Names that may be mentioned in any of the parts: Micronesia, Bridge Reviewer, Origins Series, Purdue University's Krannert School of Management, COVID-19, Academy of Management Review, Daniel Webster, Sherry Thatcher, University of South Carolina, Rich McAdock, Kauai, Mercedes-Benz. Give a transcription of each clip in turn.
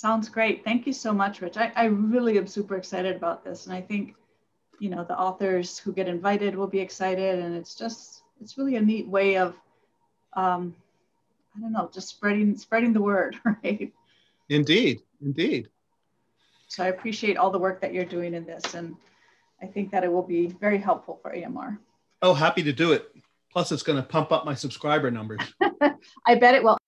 Sounds great. Thank you so much, Rich. I really am super excited about this. And I think, you know, the authors who get invited will be excited. And it's just, it's really a neat way of, I don't know, just spreading the word, right? Indeed, indeed. So I appreciate all the work that you're doing in this. And I think that it will be very helpful for AMR. Oh, happy to do it. Plus, it's going to pump up my subscriber numbers. I bet it will.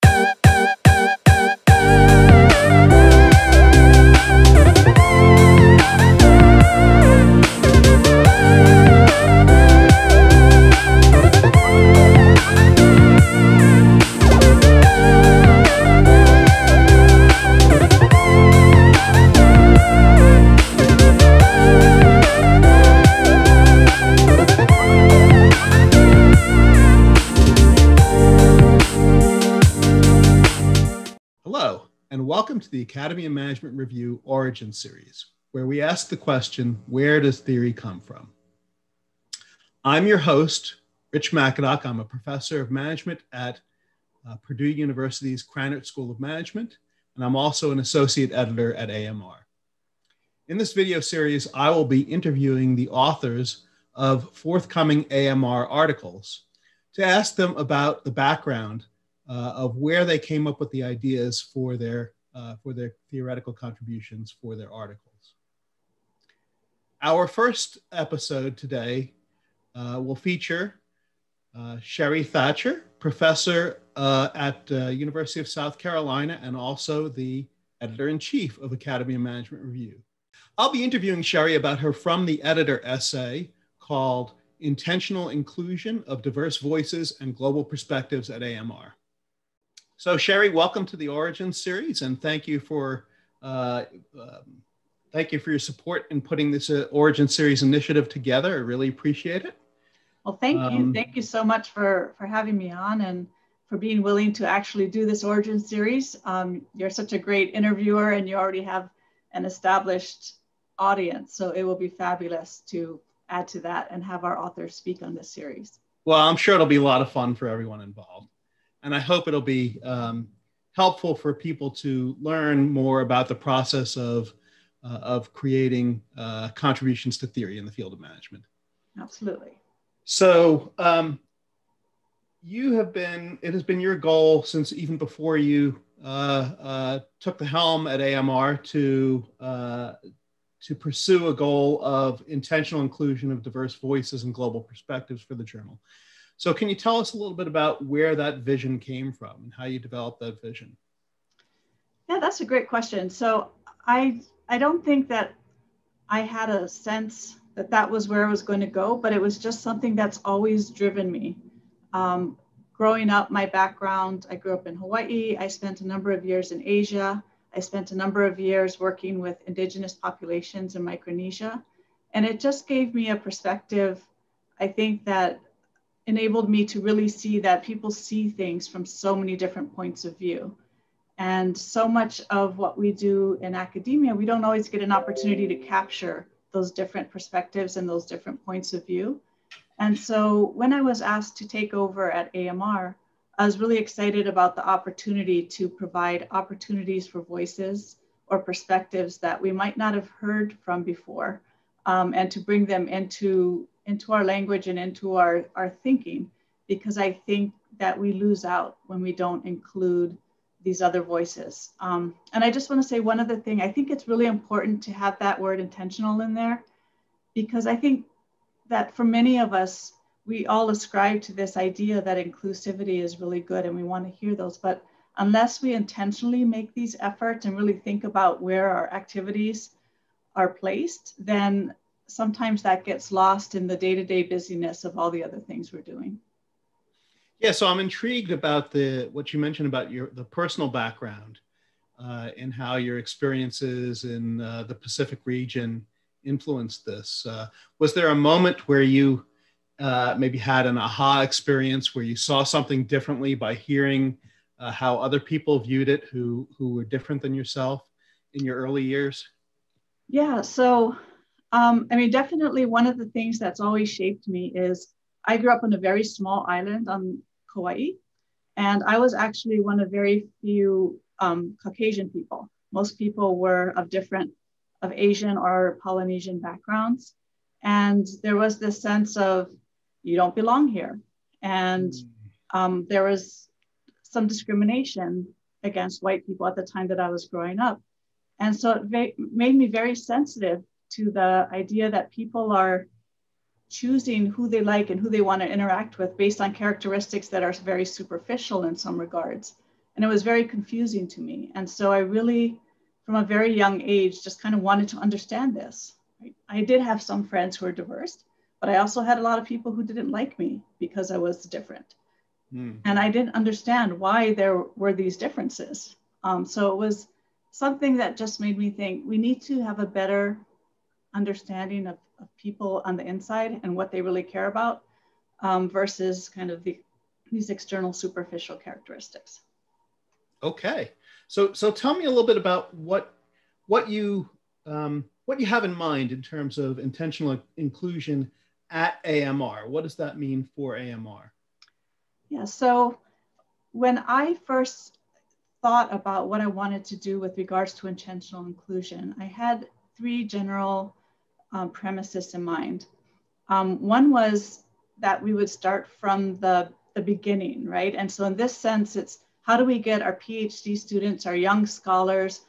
Welcome to the Academy of Management Review Origin Series, where we ask the question, where does theory come from? I'm your host, Rich McAdock. I'm a professor of management at Purdue University's Krannert School of Management, and I'm also an associate editor at AMR. In this video series, I will be interviewing the authors of forthcoming AMR articles to ask them about the background of where they came up with the ideas for their theoretical contributions for their articles. Our first episode today will feature Sherry Thatcher, professor at University of South Carolina and also the editor-in-chief of Academy of Management Review. I'll be interviewing Sherry about her From the Editor essay called Intentional Inclusion of Diverse Voices and Global Perspectives at AMR. So Sherry, welcome to the Origins series, and thank you for your support in putting this Origins series initiative together. I really appreciate it. Well, thank you. Thank you so much for having me on and for being willing to actually do this Origins series. You're such a great interviewer, and you already have an established audience, so it will be fabulous to add to that and have our authors speak on this series. Well, I'm sure it'll be a lot of fun for everyone involved. And I hope it'll be helpful for people to learn more about the process of creating contributions to theory in the field of management. Absolutely. So it has been your goal since even before you took the helm at AMR to pursue a goal of intentional inclusion of diverse voices and global perspectives for the journal. So can you tell us a little bit about where that vision came from and how you developed that vision? Yeah, that's a great question. So I don't think that I had a sense that that was where I was going to go, but it was just something that's always driven me. Growing up, my background, I grew up in Hawaii. I spent a number of years in Asia. I spent a number of years working with indigenous populations in Micronesia. And it just gave me a perspective, I think, that enabled me to really see that people see things from so many different points of view. And so much of what we do in academia, we don't always get an opportunity to capture those different perspectives and those different points of view. And so when I was asked to take over at AMR, I was really excited about the opportunity to provide opportunities for voices or perspectives that we might not have heard from before, and to bring them into our language and into our thinking, because I think that we lose out when we don't include these other voices. And I just want to say one other thing. I think it's really important to have that word intentional in there, because I think that for many of us, we all ascribe to this idea that inclusivity is really good and we want to hear those. But unless we intentionally make these efforts and really think about where our activities are placed, then sometimes that gets lost in the day-to-day busyness of all the other things we're doing. Yeah, so I'm intrigued about what you mentioned about the personal background and how your experiences in the Pacific region influenced this. Was there a moment where you maybe had an aha experience where you saw something differently by hearing how other people viewed it who were different than yourself in your early years? Yeah, so I mean, definitely one of the things that's always shaped me is I grew up on a very small island on Kauai, and I was actually one of very few Caucasian people. Most people were of Asian or Polynesian backgrounds. And there was this sense of, you don't belong here. And there was some discrimination against white people at the time that I was growing up. And so it made me very sensitive to the idea that people are choosing who they like and who they want to interact with based on characteristics that are very superficial in some regards. And it was very confusing to me. And so I really, from a very young age, just kind of wanted to understand this. I did have some friends who were diverse, but I also had a lot of people who didn't like me because I was different. And I didn't understand why there were these differences. So it was something that just made me think we need to have a better understanding of people on the inside and what they really care about versus kind of these external superficial characteristics. Okay, so tell me a little bit about what you have in mind in terms of intentional inclusion at AMR. What does that mean for AMR? Yeah, so when I first thought about what I wanted to do with regards to intentional inclusion, I had three general premises in mind. One was that we would start from the beginning, right? And so in this sense, it's how do we get our PhD students, our young scholars,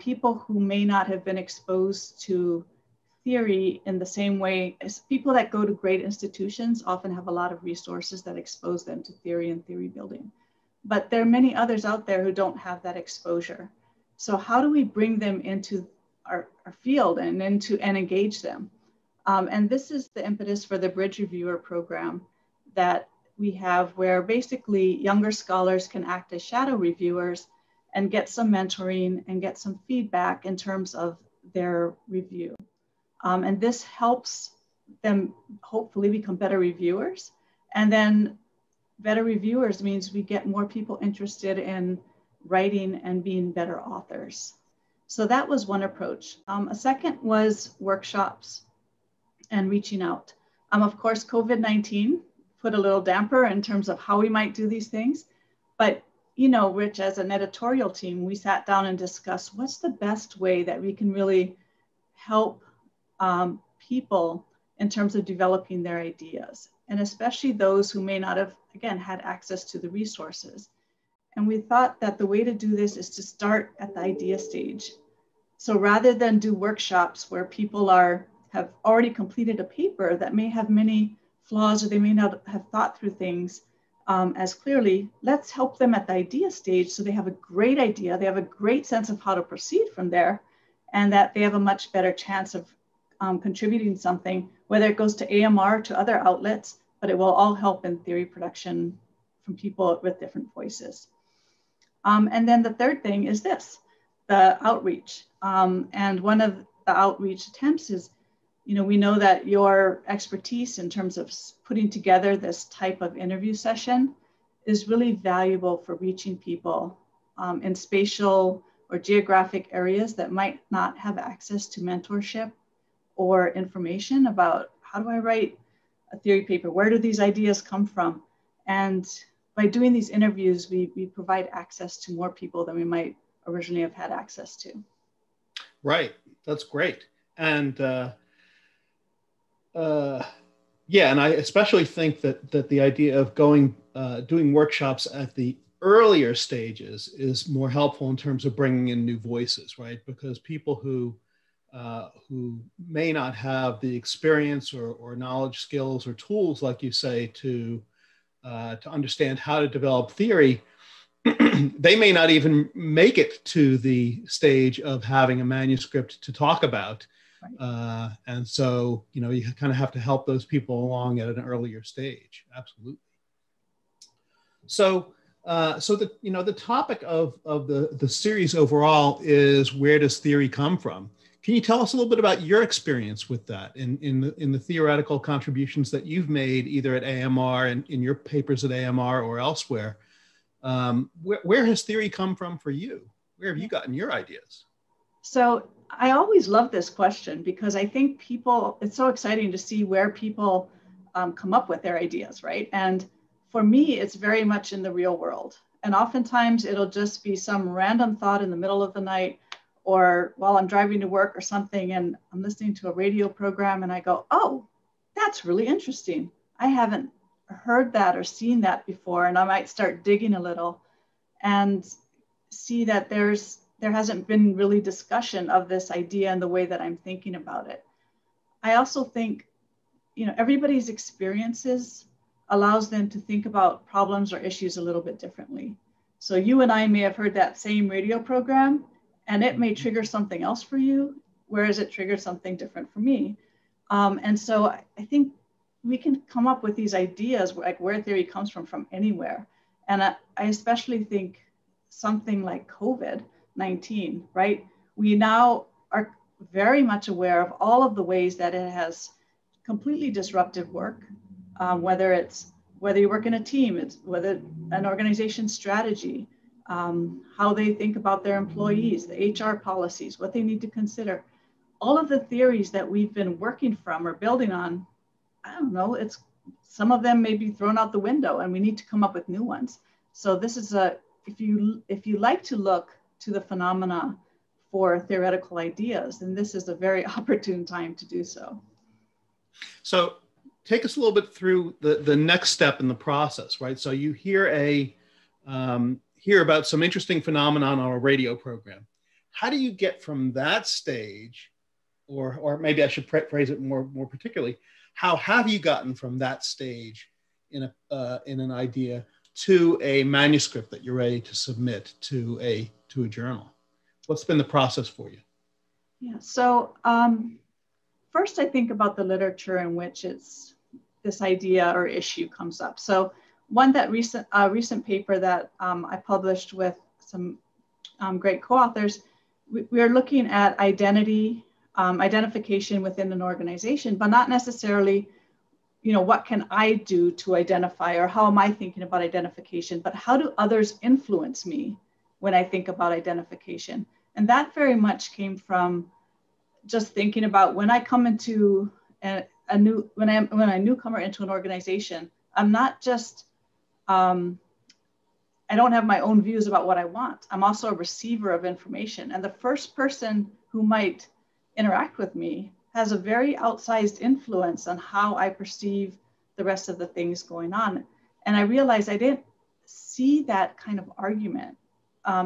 people who may not have been exposed to theory in the same way as people that go to great institutions often have a lot of resources that expose them to theory and theory building. But there are many others out there who don't have that exposure. So how do we bring them into our field and engage them? And this is the impetus for the Bridge Reviewer program that we have, where basically younger scholars can act as shadow reviewers and get some mentoring and get some feedback in terms of their review. And this helps them hopefully become better reviewers. And then better reviewers means we get more people interested in writing and being better authors. So that was one approach. A second was workshops and reaching out. Of course, COVID-19 put a little damper in terms of how we might do these things. But, you know, Rich, as an editorial team, we sat down and discussed what's the best way that we can really help people in terms of developing their ideas, and especially those who may not have, again, had access to the resources. And we thought that the way to do this is to start at the idea stage. So rather than do workshops where people have already completed a paper that may have many flaws or they may not have thought through things as clearly, let's help them at the idea stage so they have a great idea, they have a great sense of how to proceed from there, and that they have a much better chance of contributing something, whether it goes to AMR or to other outlets, but it will all help in theory production from people with different voices. And then the third thing is this, the outreach. And one of the outreach attempts is, you know, we know that your expertise in terms of putting together this type of interview session is really valuable for reaching people in spatial or geographic areas that might not have access to mentorship or information about how do I write a theory paper? Where do these ideas come from? And by doing these interviews, we provide access to more people than we might originally have had access to. Right, that's great. And yeah, and I especially think that the idea of doing workshops at the earlier stages is more helpful in terms of bringing in new voices, right? Because people who may not have the experience or knowledge, skills, or tools, like you say, to understand how to develop theory, they may not even make it to the stage of having a manuscript to talk about. Right. And so, you know, you kind of have to help those people along at an earlier stage. Absolutely. So the, you know, the topic of the series overall is where does theory come from? Can you tell us a little bit about your experience with that in the theoretical contributions that you've made either at AMR and in your papers at AMR or elsewhere? Where has theory come from for you? Where have you gotten your ideas? So I always love this question because I think people, it's so exciting to see where people come up with their ideas, right? And for me, it's very much in the real world. And oftentimes it'll just be some random thought in the middle of the night or while I'm driving to work or something and I'm listening to a radio program and I go, oh, that's really interesting. I haven't heard that or seen that before. And I might start digging a little and see that there hasn't been really discussion of this idea and the way that I'm thinking about it. I also think, you know, everybody's experiences allows them to think about problems or issues a little bit differently. So you and I may have heard that same radio program and it may trigger something else for you, whereas it triggers something different for me. And so I think we can come up with these ideas like where theory comes from anywhere. And I especially think something like COVID-19, right? We now are very much aware of all of the ways that it has completely disrupted work, whether you work in a team, it's whether an organization's strategy, how they think about their employees, the HR policies, what they need to consider. All of the theories that we've been working from or building on, I don't know, it's some of them may be thrown out the window and we need to come up with new ones. So this is if you like to look to the phenomena for theoretical ideas, then this is a very opportune time to do so. So take us a little bit through the next step in the process, right? So you hear hear about some interesting phenomenon on a radio program. How do you get from that stage, or maybe I should phrase it more particularly, how have you gotten from that stage in an idea to a manuscript that you're ready to submit to a journal? What's been the process for you? Yeah, so first I think about the literature in which it's this idea or issue comes up. So one that recent paper that I published with some great co-authors, we are looking at identification within an organization, but not necessarily, you know, what can I do to identify or how am I thinking about identification, but how do others influence me when I think about identification? And that very much came from just thinking about when I come into when I'm a newcomer into an organization, I'm not just, I don't have my own views about what I want. I'm also a receiver of information. And the first person who might interact with me has a very outsized influence on how I perceive the rest of the things going on. And I realized I didn't see that kind of argument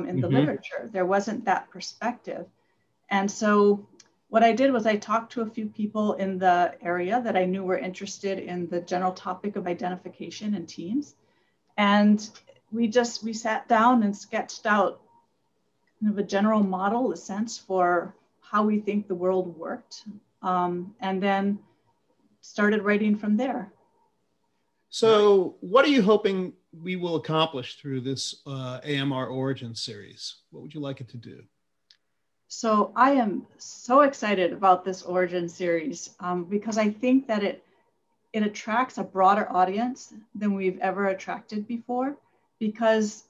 in the literature. There wasn't that perspective. And so what I did was I talked to a few people in the area that I knew were interested in the general topic of identification and teams. And we sat down and sketched out kind of a general model, a sense for how we think the world worked, and then started writing from there. So what are you hoping we will accomplish through this AMR Origin series? What would you like it to do? So I am so excited about this Origin series because I think that it attracts a broader audience than we've ever attracted before, because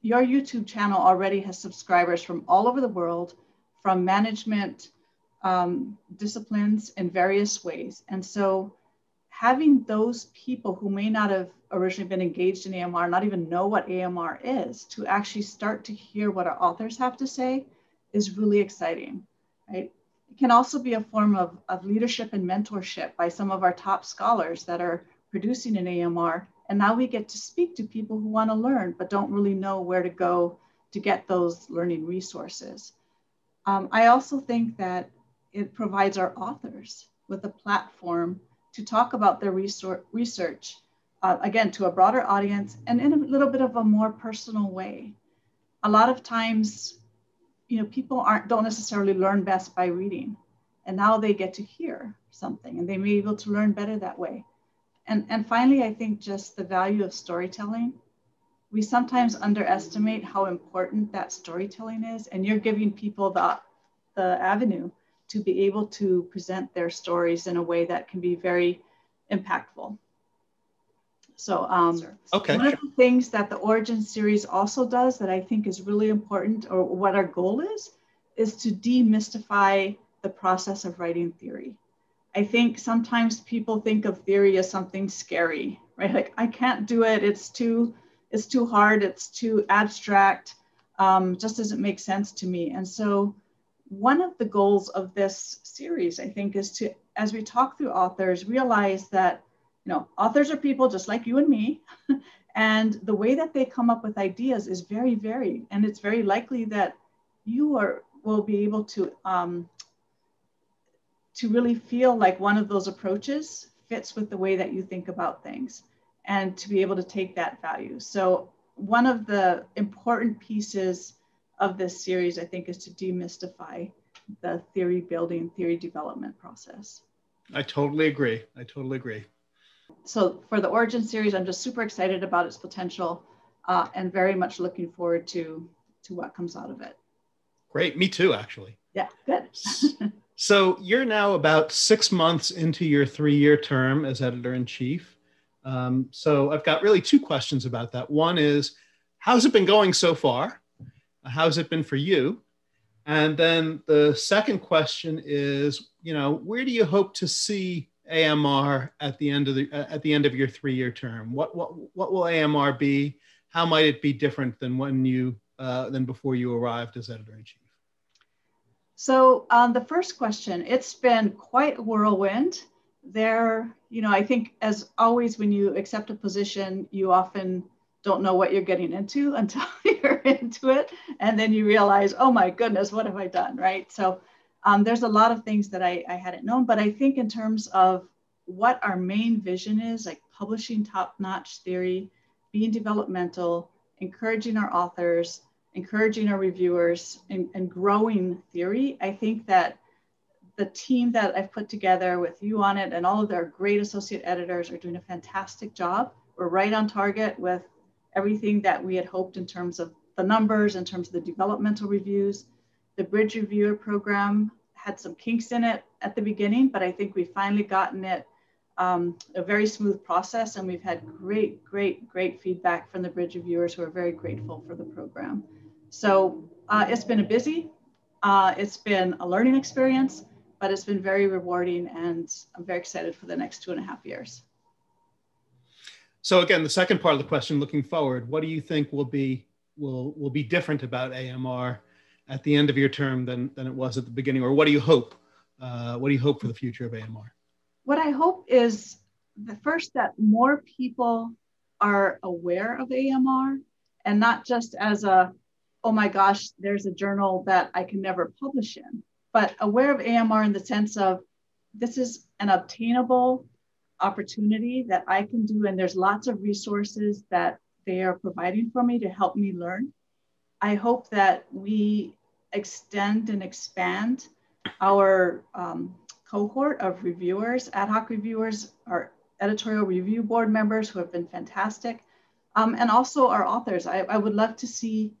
your YouTube channel already has subscribers from all over the world, from management disciplines in various ways. And so having those people who may not have originally been engaged in AMR, not even know what AMR is, to actually start to hear what our authors have to say is really exciting, right? It can also be a form of leadership and mentorship by some of our top scholars that are producing an AMR. And now we get to speak to people who want to learn, but don't really know where to go to get those learning resources. I also think that it provides our authors with a platform to talk about their research, again, to a broader audience and in a little bit of a more personal way. A lot of times, you know, people don't necessarily learn best by reading, and now they get to hear something and they may be able to learn better that way. And finally, I think just the value of storytelling. We sometimes underestimate how important that storytelling is, and you're giving people the avenue to be able to present their stories in a way that can be very impactful. So one of the things that the Origin series also does that I think is really important, or what our goal is to demystify the process of writing theory. I think sometimes people think of theory as something scary, right? Like, I can't do it, it's too hard, it's too abstract, just doesn't make sense to me. And so One of the goals of this series, I think, is to, as we talk through authors, realize that, you know, authors are people just like you and me, and the way that they come up with ideas is very varied, and it's very likely that you will be able to really feel like one of those approaches fits with the way that you think about things, and to be able to take that value. So one of the important pieces of this series, I think, is to demystify the theory building, theory development process. I totally agree. I totally agree. So for the Origin series, I'm just super excited about its potential and very much looking forward to what comes out of it. Great. Me too, actually. Yeah, good. So you're now about 6 months into your 3-year term as editor-in-chief. So I've got really 2 questions about that. One is, how's it been going so far? How's it been for you? And then the second question is, you know, where do you hope to see AMR at the end of your 3-year term? What will AMR be? How might it be different than when you than before you arrived as editor-in-chief? So the first question, it's been quite a whirlwind. There, you know, I think as always, when you accept a position, you often don't know what you're getting into until you're into it, and then you realize, oh my goodness, what have I done, right? So there's a lot of things that I hadn't known, but I think in terms of what our main vision is, like publishing top-notch theory, being developmental, encouraging our authors, encouraging our reviewers, and growing theory, I think that the team that I've put together with you on it and all of their great associate editors are doing a fantastic job. We're right on target with everything that we had hoped in terms of the numbers, in terms of the developmental reviews. The Bridge Reviewer program had some kinks in it at the beginning, but I think we've finally gotten it a very smooth process, and we've had great, great, great feedback from the Bridge Reviewers, who are very grateful for the program. So it's been a busy, it's been a learning experience, but it's been very rewarding, and I'm very excited for the next 2.5 years. So again, the second part of the question, looking forward, what do you think will be different about AMR at the end of your term than it was at the beginning? Or what do you hope? What do you hope for the future of AMR? What I hope is the first that more people are aware of AMR, and not just as a, oh my gosh, there's a journal that I can never publish in, but aware of AMR in the sense of this is an obtainable opportunity that I can do, and there's lots of resources that they are providing for me to help me learn. I hope that we extend and expand our cohort of reviewers, ad hoc reviewers, our editorial review board members who have been fantastic, and also our authors. I would love to see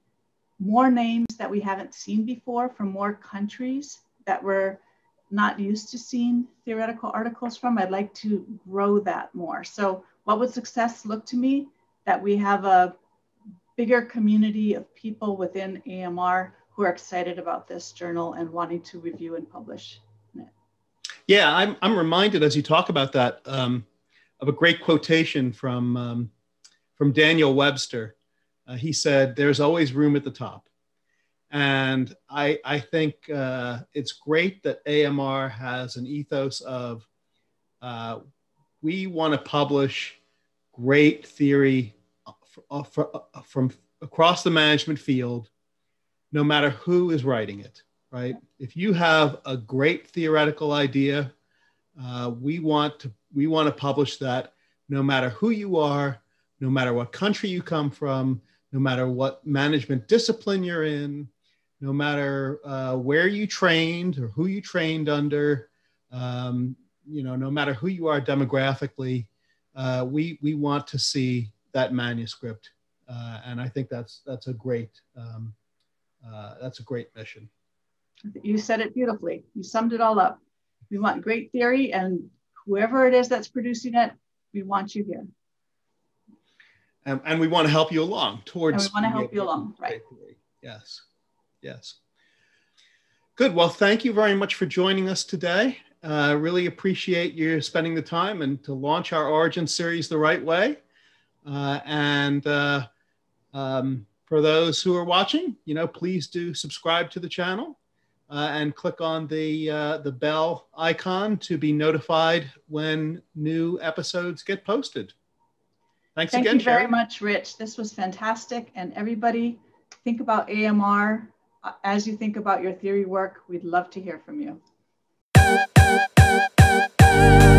more names that we haven't seen before from more countries that we're not used to seeing theoretical articles from. I'd like to grow that more. So what would success look to me? That we have a bigger community of people within AMR who are excited about this journal and wanting to review and publish it. Yeah, I'm reminded as you talk about that of a great quotation from Daniel Webster. He said, "There's always room at the top." And I think it's great that AMR has an ethos of we want to publish great theory from across the management field, no matter who is writing it, right? If you have a great theoretical idea, we want to publish that no matter who you are, no matter what country you come from, no matter what management discipline you're in, no matter where you trained or who you trained under, you know, no matter who you are demographically, we want to see that manuscript, and I think that's a great mission. You said it beautifully. You summed it all up. We want great theory, and whoever it is that's producing it, we want you here. And we want to help you along towards. And we want to help you along, right? Yes. Yes. Good. Well, thank you very much for joining us today. Really appreciate you spending the time and to launch our Origin series the right way. For those who are watching, you know, please do subscribe to the channel. and click on the bell icon to be notified when new episodes get posted. Thanks again, Sherry. Thank you very much, Rich. This was fantastic. And everybody, think about AMR as you think about your theory work. We'd love to hear from you.